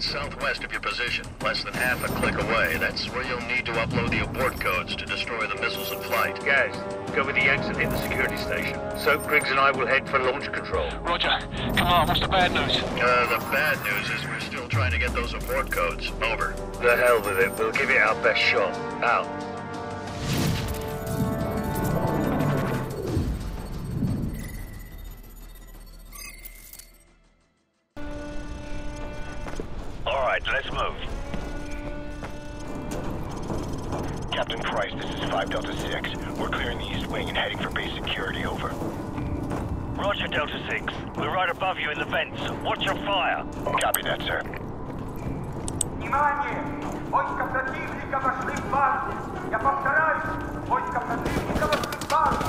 Southwest of your position, less than half a click away. That's where you'll need to upload the abort codes to destroy the missiles in flight. Gaz, go with the exit in the security station. Soap, Griggs and I will head for launch control. Roger. Come on, what's the bad news? The bad news is we're still trying to get those abort codes. Over. The hell with it. We'll give it our best shot. Out. Let's move. Captain Price, this is 5 Delta 6. We're clearing the east wing and heading for base security, over. Roger, Delta 6. We're right above you in the vents. Watch your fire. Copy that, sir. Внимание! Войска противника вошли в базу. Я повторяю, войска противника вошли в базу.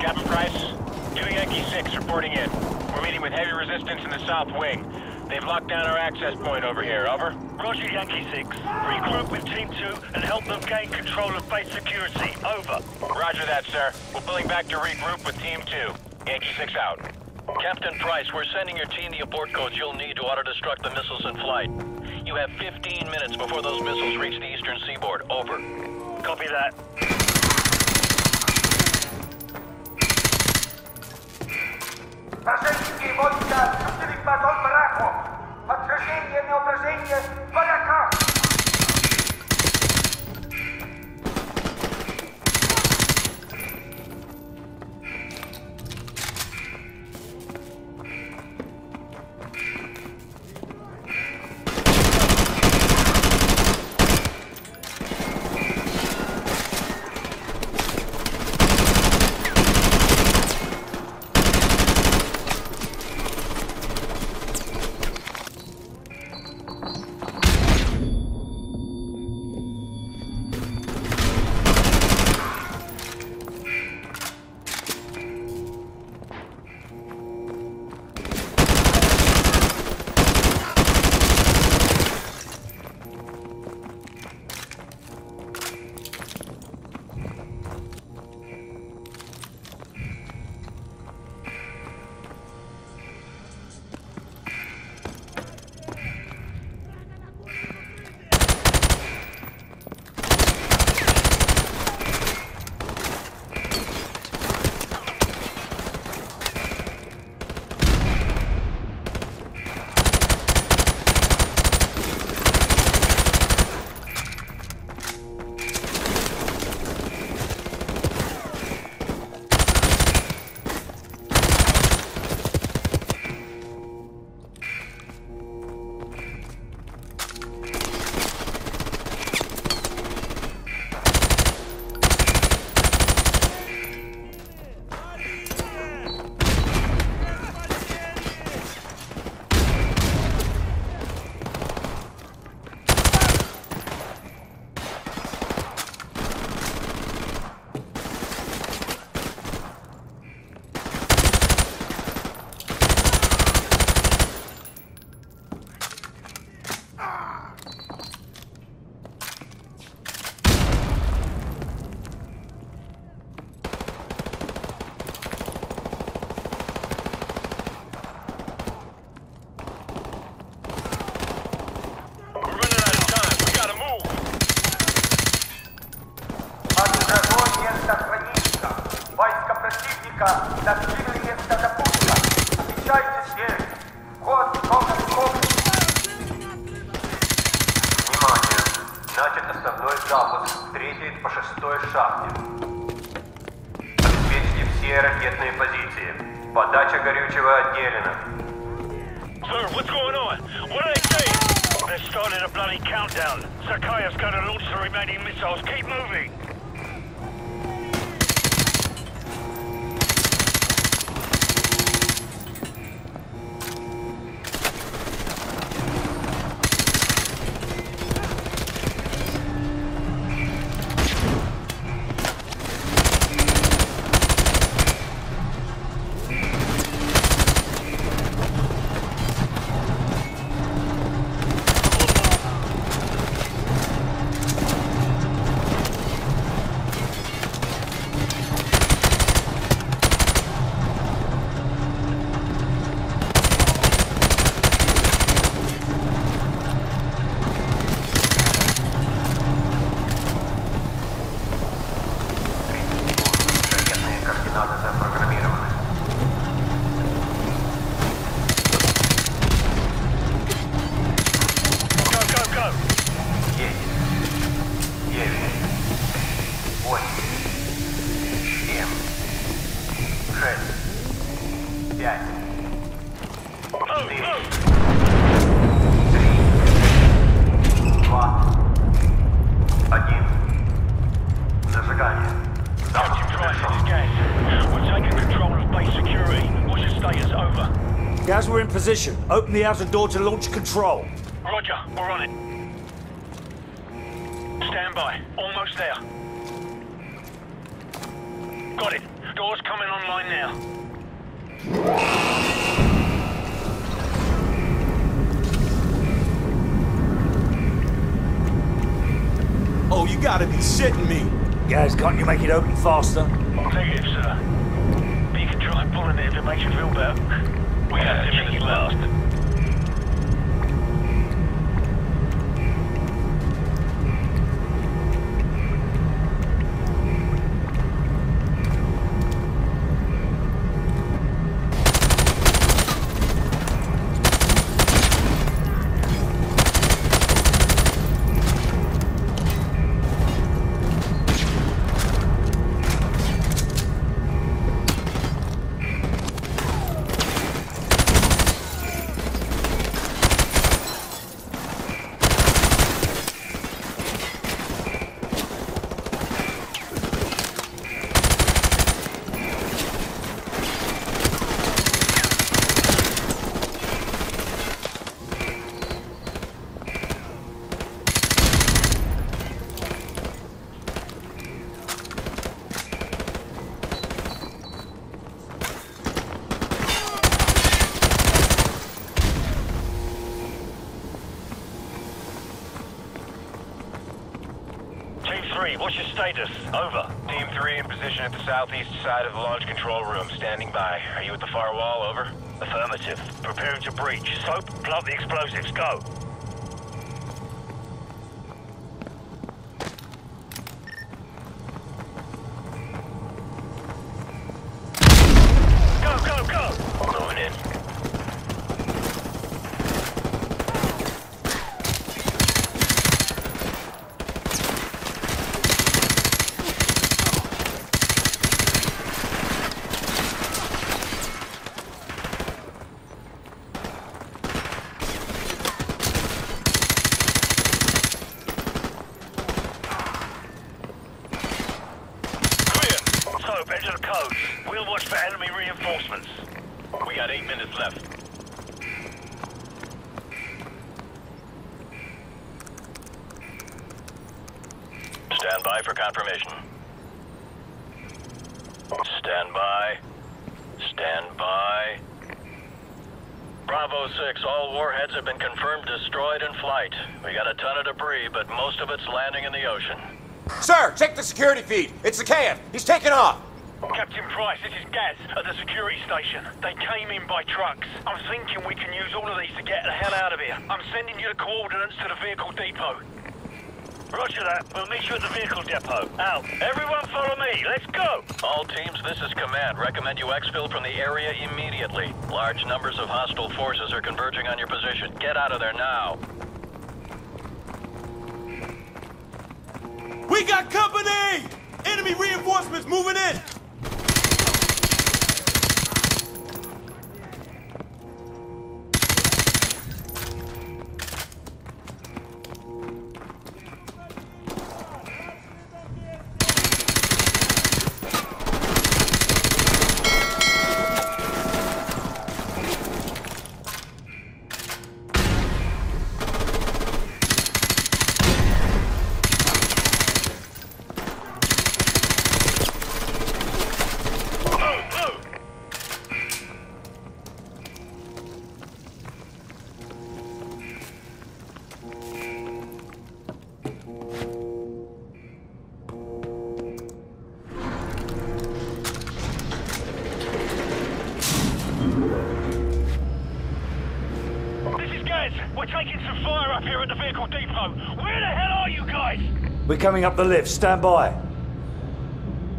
Captain Price, 2 Yankee 6 reporting in. We're meeting with heavy resistance in the south wing. They've locked down our access point over here, over. Roger, Yankee 6. Regroup with Team 2 and help them gain control of base security, over. Roger that, sir. We're pulling back to regroup with Team 2. Yankee 6 out. Captain Price, we're sending your team the abort codes you'll need to auto-destruct the missiles in flight. You have 15 minutes before those missiles reach the eastern seaboard, over. Copy that. Zakhaev's going to launch the remaining missiles. Keep moving! Gaz, we're in position. Open the outer door to launch control. Roger, we're on it. Stand by. Almost there. Got it. Door's coming online now. Oh, you gotta be shitting me. Gaz, can't you make it open faster? Negative, sir. But you can try pulling it if it makes you feel better. We have to make it last. What's your status? Over. Team 3 in position at the southeast side of the launch control room. Standing by. Are you at the firewall? Over. Affirmative. Preparing to breach. Soap, plug the explosives. Go. Stand by for confirmation. Stand by. Stand by. Bravo-6, all warheads have been confirmed destroyed in flight. We got a ton of debris, but most of it's landing in the ocean. Sir, check the security feed. It's Zakhaev. He's taking off. Captain Price, this is Gaz at the security station. They came in by trucks. I'm thinking we can use all of these to get the hell out of here. I'm sending you the coordinates to the vehicle depot. Roger that. We'll meet you at the vehicle depot. Out. Everyone follow me. Let's go! All teams, this is command. Recommend you exfil from the area immediately. Large numbers of hostile forces are converging on your position. Get out of there now. We got company! Enemy reinforcements moving in! We're coming up the lift. Stand by.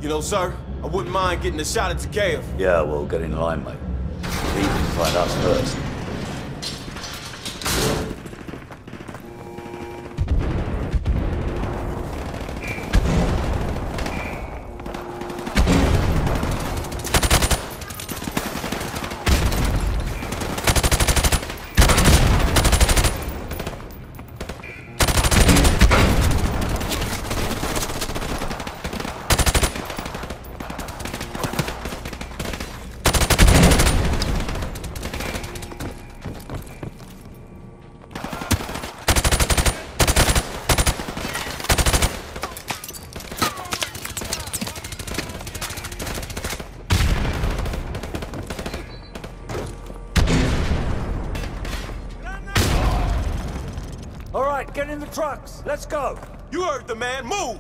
You know, sir, I wouldn't mind getting a shot at Zakhaev. Yeah, well, get in line, mate. Leave and find us first. All right, get in the trucks. Let's go. You heard the man. Move!